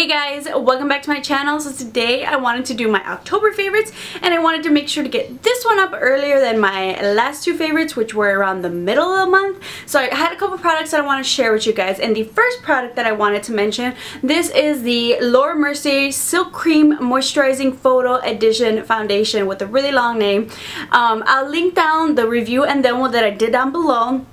Hey guys, welcome back to my channel. So today I wanted to do my October favorites, and I wanted to make sure to get this one up earlier than my last two favorites, which were around the middle of the month. So I had a couple products that I want to share with you guys, and the first product that I wanted to mention, this is the Laura Mercier Silk Cream Moisturizing Photo Edition Foundation with a really long name. I'll link down the review and demo that I did down below.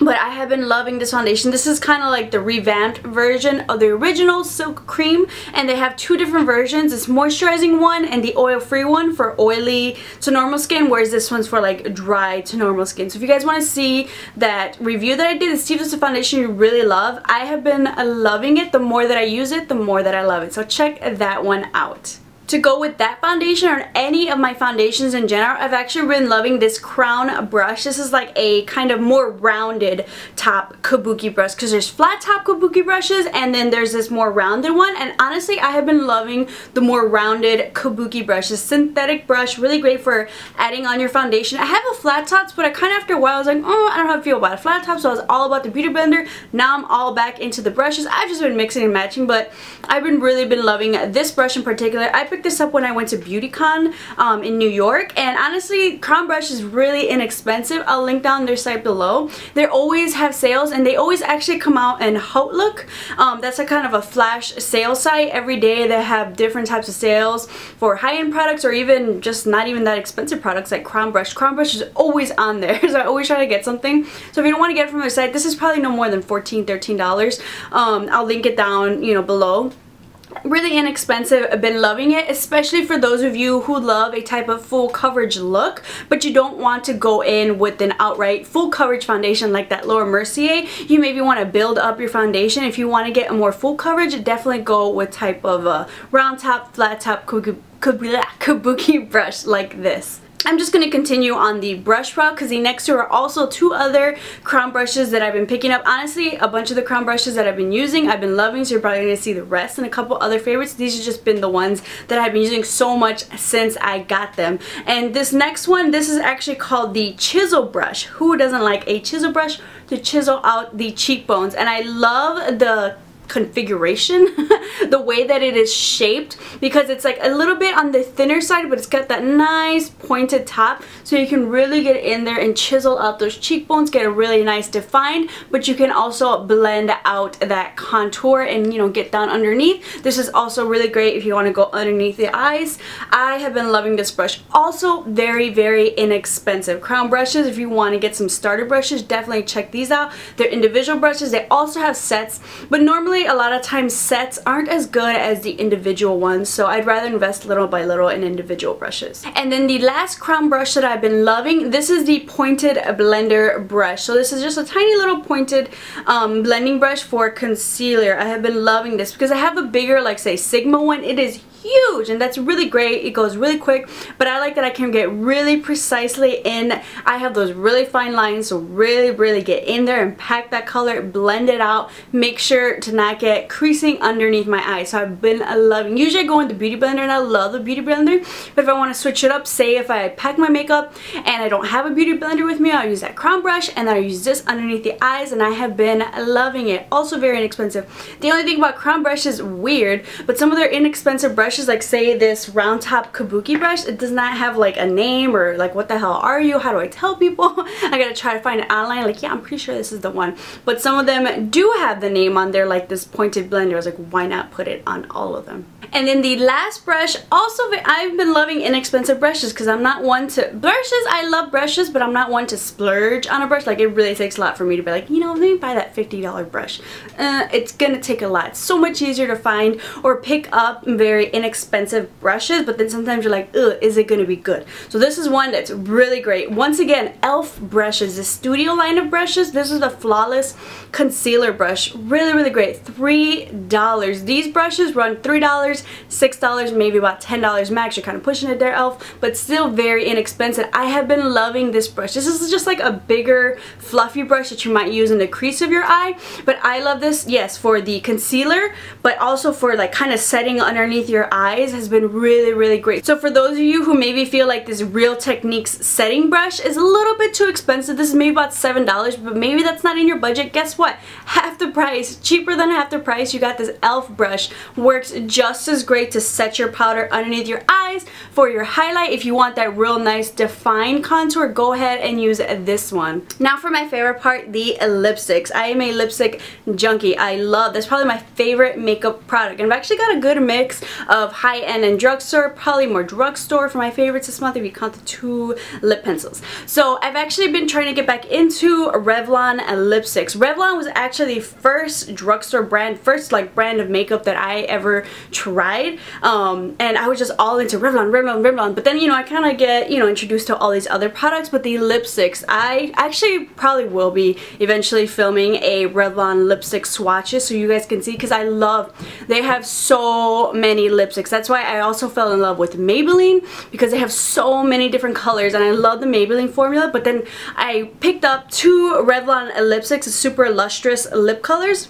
But I have been loving this foundation. This is kind of like the revamped version of the original Silk Cream, and they have two different versions. It's moisturizing one and the oil-free one for oily to normal skin, whereas this one's for like dry to normal skin. So if you guys want to see that review that I did, this is a foundation you really love. I have been loving it. The more that I use it, the more that I love it. So check that one out. To go with that foundation or any of my foundations in general, I've actually been loving this Crown brush. This is like a kind of more rounded top kabuki brush, because there's flat top kabuki brushes and then there's this more rounded one, and honestly I have been loving the more rounded kabuki brush. This synthetic brush, really great for adding on your foundation. I have a flat tops, but I kind of after a while I was like, oh, I don't know how I feel about a flat top, so I was all about the Beauty Blender. Now I'm all back into the brushes. I've just been mixing and matching, but I've been really loving this brush in particular. I picked this up when I went to BeautyCon in New York, and honestly Crown brush is really inexpensive. I'll link down their site below. They always have sales, and they always actually come out in Outlook. That's a kind of a flash sale site. Every day they have different types of sales for high-end products or even just not even that expensive products like Crown brush. Crown brush is always on there, so I always try to get something. So if you don't want to get it from their site, this is probably no more than $14-13. I'll link it down below. Really inexpensive. I've been loving it, especially for those of you who love a type of full coverage look, but you don't want to go in with an outright full coverage foundation like that Laura Mercier. You maybe want to build up your foundation. If you want to get a more full coverage, definitely go with type of a round top, flat top kabuki brush like this. I'm just going to continue on the brush route, because the next two are also two other Crown brushes that I've been picking up. Honestly, a bunch of the Crown brushes that I've been using, I've been loving, so you're probably going to see the rest and a couple other favorites. These have just been the ones that I've been using so much since I got them. And this next one, this is actually called the Chisel brush. Who doesn't like a chisel brush to chisel out the cheekbones? And I love the configuration, the way that it is shaped, because it's like a little bit on the thinner side, but it's got that nice pointed top, so you can really get in there and chisel out those cheekbones, get a really nice defined, but you can also blend out that contour and get down underneath. This is also really great if you want to go underneath the eyes. I have been loving this brush. Also very inexpensive. Crown brushes, if you want to get some starter brushes, definitely check these out. They're individual brushes. They also have sets, but normally a lot of times sets aren't as good as the individual ones, so I'd rather invest little by little in individual brushes. And then the last Crown brush that I've been loving, this is the Pointed Blender brush. So this is just a tiny little pointed blending brush for concealer. I have been loving this because I have a bigger, like say Sigma one. It is huge, and that's really great. It goes really quick, but I like that I can get really precisely in. I have those really fine lines, so really get in there and pack that color, blend it out, make sure to not get creasing underneath my eyes. So I've been loving, usually I go in the Beauty Blender, and I love the Beauty Blender, but if I want to switch it up, say if I pack my makeup and I don't have a Beauty Blender with me, I'll use that Crown brush, and then I'll use this underneath the eyes, and I have been loving it. Also very inexpensive. The only thing about Crown brush is weird, but some of their inexpensive brushes, like say this round top kabuki brush, it does not have like a name or like what the hell are you, how do I tell people? I gotta try to find it online, like yeah, I'm pretty sure this is the one. But some of them do have the name on there, like this Pointed Blender. I was like, why not put it on all of them? And then the last brush, also I've been loving inexpensive brushes, because I'm not one to brushes. I love brushes, but I'm not one to splurge on a brush. Like it really takes a lot for me to be like, let me buy that $50 brush. It's gonna take a lot. It's so much easier to find or pick up very inexpensive brushes, but then sometimes you're like, ugh, is it gonna be good? So this is one that's really great. Once again, e.l.f. brushes, the Studio line of brushes. This is the Flawless Concealer brush. Really great. $3. These brushes run $3. $6, maybe about $10 max. You're kind of pushing it there, e.l.f., but still very inexpensive. I have been loving this brush. This is just like a bigger, fluffy brush that you might use in the crease of your eye, but I love this, yes, for the concealer, but also for like kind of setting underneath your eyes. Has been really, really great. So for those of you who maybe feel like this Real Techniques setting brush is a little bit too expensive, this is maybe about $7, but maybe that's not in your budget, guess what? Half the price, cheaper than half the price, you got this e.l.f. brush. Works just as great to set your powder underneath your eyes, for your highlight. If you want that real nice defined contour, go ahead and use this one. Now for my favorite part, the lipsticks. I am a lipstick junkie. I love, that's probably my favorite makeup product. And I've actually got a good mix of high-end and drugstore, probably more drugstore for my favorites this month if you count the 2 lip pencils. So I've actually been trying to get back into Revlon lipsticks. Revlon was actually the first drugstore brand, first like brand of makeup that I ever tried. And I was just all into Revlon, Revlon, Revlon. But then, you know, I kind of get, you know, introduced to all these other products. But the lipsticks, I actually probably will be eventually filming a Revlon lipstick swatches so you guys can see, because I love, they have so many lipsticks. That's why I also fell in love with Maybelline, because they have so many different colors and I love the Maybelline formula. But then I picked up 2 Revlon lipsticks, super lustrous lip colors,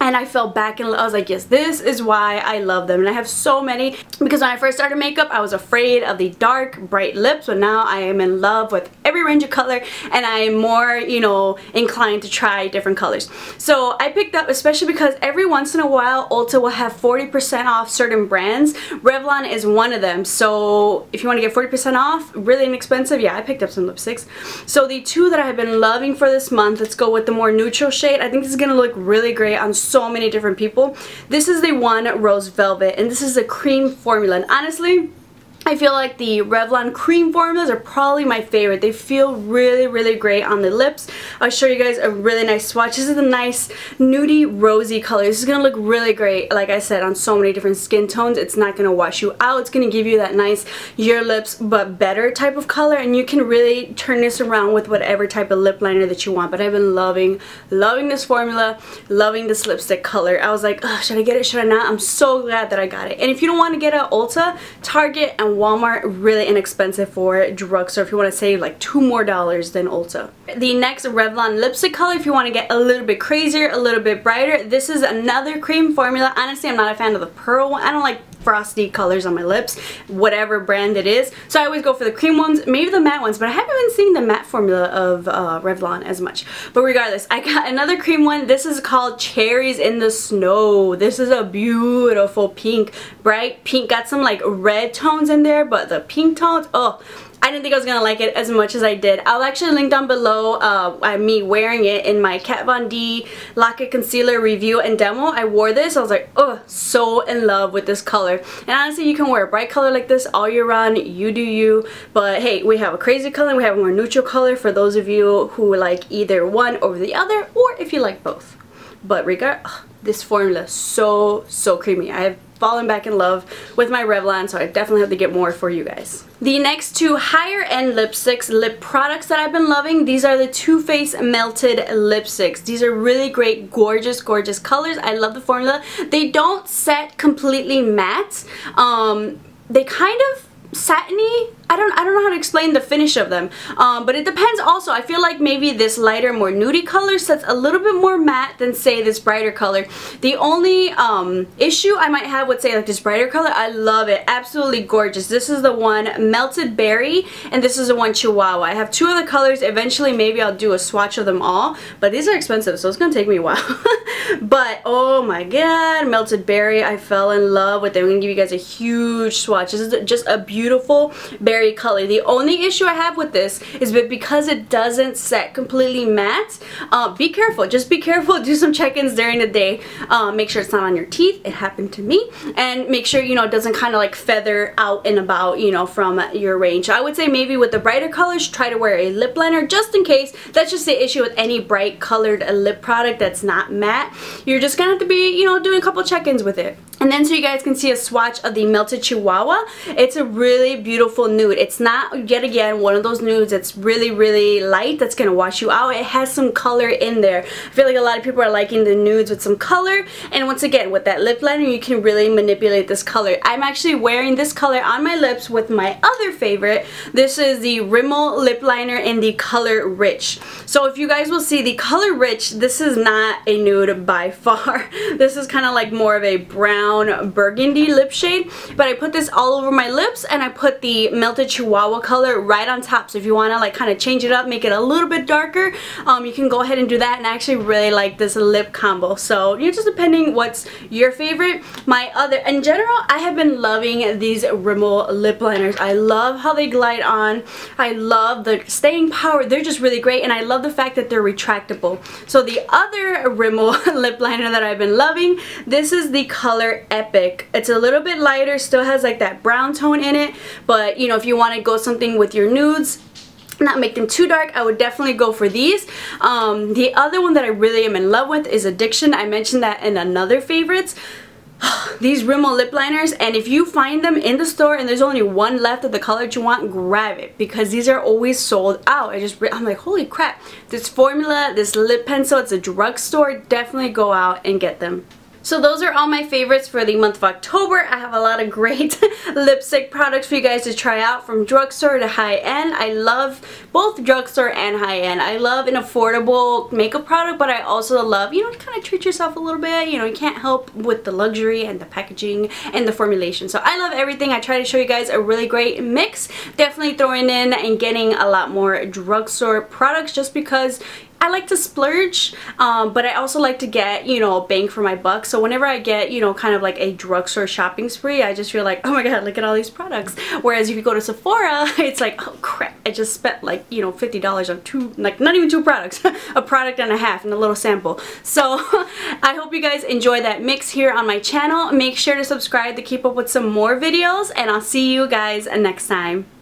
and I fell back in love. I was like, yes, this is why I love them. And I have so many, because when I first started makeup, I was afraid of the dark, bright lips, but now I am in love with every range of color, and I am more, you know, inclined to try different colors. So I picked up, especially because every once in a while, Ulta will have 40% off certain brands. Revlon is one of them. So if you want to get 40% off, really inexpensive, yeah, I picked up some lipsticks. So the 2 that I have been loving for this month, let's go with the more neutral shade. I think this is going to look really great on so many different people. This is the one Rose Velvet, and this is a cream formula, and honestly I feel like the Revlon cream formulas are probably my favorite. They feel really, really great on the lips. I'll show you guys a really nice swatch. This is a nice nudie rosy color. This is going to look really great, like I said, on so many different skin tones. It's not going to wash you out. It's going to give you that nice your lips but better type of color, and you can really turn this around with whatever type of lip liner that you want. But I've been loving this formula, loving this lipstick color. I was like, should I get it? Should I not? I'm so glad that I got it. And if you don't want to get it at Ulta, Target, and Walmart, really inexpensive for drugstore if you want to save like $2 more than Ulta. The next Revlon lipstick color, if you want to get a little bit crazier, a little bit brighter, this is another cream formula. Honestly, I'm not a fan of the pearl one. I don't like frosty colors on my lips, whatever brand it is. So I always go for the cream ones, maybe the matte ones, but I haven't been seeing the matte formula of Revlon as much. But regardless, I got another cream one. This is called Cherries in the Snow. This is a beautiful pink, bright pink. Got some like red tones in there, but the pink tones, oh, I didn't think I was going to like it as much as I did. I'll actually link down below me wearing it in my Kat Von D Locket Concealer review and demo. I wore this. I was like, oh, so in love with this color. And honestly, you can wear a bright color like this all year round. You do you. But hey, we have a crazy color. We have a more neutral color for those of you who like either one over the other, or if you like both. But this formula, so creamy. I have fallen back in love with my Revlon, so I definitely have to get more for you guys. The next 2 higher end lipsticks, lip products that I've been loving, these are the Too Faced Melted Lipsticks. These are really great, gorgeous colors. I love the formula. They don't set completely matte. They kind of satiny, I don't know how to explain the finish of them, but it depends. Also, I feel like maybe this lighter, more nudie color sets a little bit more matte than say this brighter color. The only issue I might have with say like this brighter color, I love it, absolutely gorgeous. This is the one Melted Berry, and this is the one Chihuahua. I have 2 other colors. Eventually maybe I'll do a swatch of them all, but these are expensive, so it's gonna take me a while. But oh my god, Melted Berry, I fell in love with it. I'm gonna give you guys a huge swatch. This is just a beautiful berry color. The only issue I have with this is that because it doesn't set completely matte, be careful. Just be careful. Do some check-ins during the day. Make sure it's not on your teeth. It happened to me. And make sure, you know, it doesn't kind of like feather out and about, you know, from your range. I would say maybe with the brighter colors, try to wear a lip liner just in case. That's just the issue with any bright colored lip product that's not matte. You're just gonna have to be, you know, doing a couple check-ins with it. And then so you guys can see a swatch of the Melted Chihuahua. It's a really beautiful nude. It's not, yet again, one of those nudes that's really, really light that's going to wash you out. It has some color in there. I feel like a lot of people are liking the nudes with some color. And once again, with that lip liner, you can really manipulate this color. I'm actually wearing this color on my lips with my other favorite. This is the Rimmel lip liner in the color Rich. So if you guys will see, the color Rich, this is not a nude by far. This is kind of like more of a brown burgundy lip shade, but I put this all over my lips and I put the Melted Chihuahua color right on top. So if you want to like kind of change it up, make it a little bit darker, you can go ahead and do that. And I actually really like this lip combo. So you're just depending what's your favorite. My other, in general, I have been loving these Rimmel lip liners. I love how they glide on. I love the staying power. They're just really great, and I love the fact that they're retractable. So the other Rimmel lip liner that I've been loving, this is the color Epic. It's a little bit lighter, still has like that brown tone in it, but you know, if you want to go something with your nudes, not make them too dark, I would definitely go for these. The other one that I really am in love with is Addiction. I mentioned that in another favorites. These Rimmel lip liners, and if you find them in the store and there's only one left of the color you want, grab it, because these are always sold out. I'm like, holy crap, this formula, this lip pencil, it's a drugstore. Definitely go out and get them. So those are all my favorites for the month of October. I have a lot of great lipstick products for you guys to try out, from drugstore to high-end. I love both drugstore and high-end. I love an affordable makeup product, but I also love, you know, kind of treat yourself a little bit. You know, you can't help with the luxury and the packaging and the formulation. So I love everything. I try to show you guys a really great mix. Definitely throwing in and getting a lot more drugstore products just because I like to splurge, but I also like to get, you know, bang for my buck. So whenever I get, you know, kind of like a drugstore shopping spree, I just feel like, oh my god, look at all these products. Whereas if you go to Sephora, it's like, oh crap, I just spent like, you know, $50 on two, like not even two products, a product and a half and a little sample. So I hope you guys enjoy that mix here on my channel. Make sure to subscribe to keep up with some more videos, and I'll see you guys next time.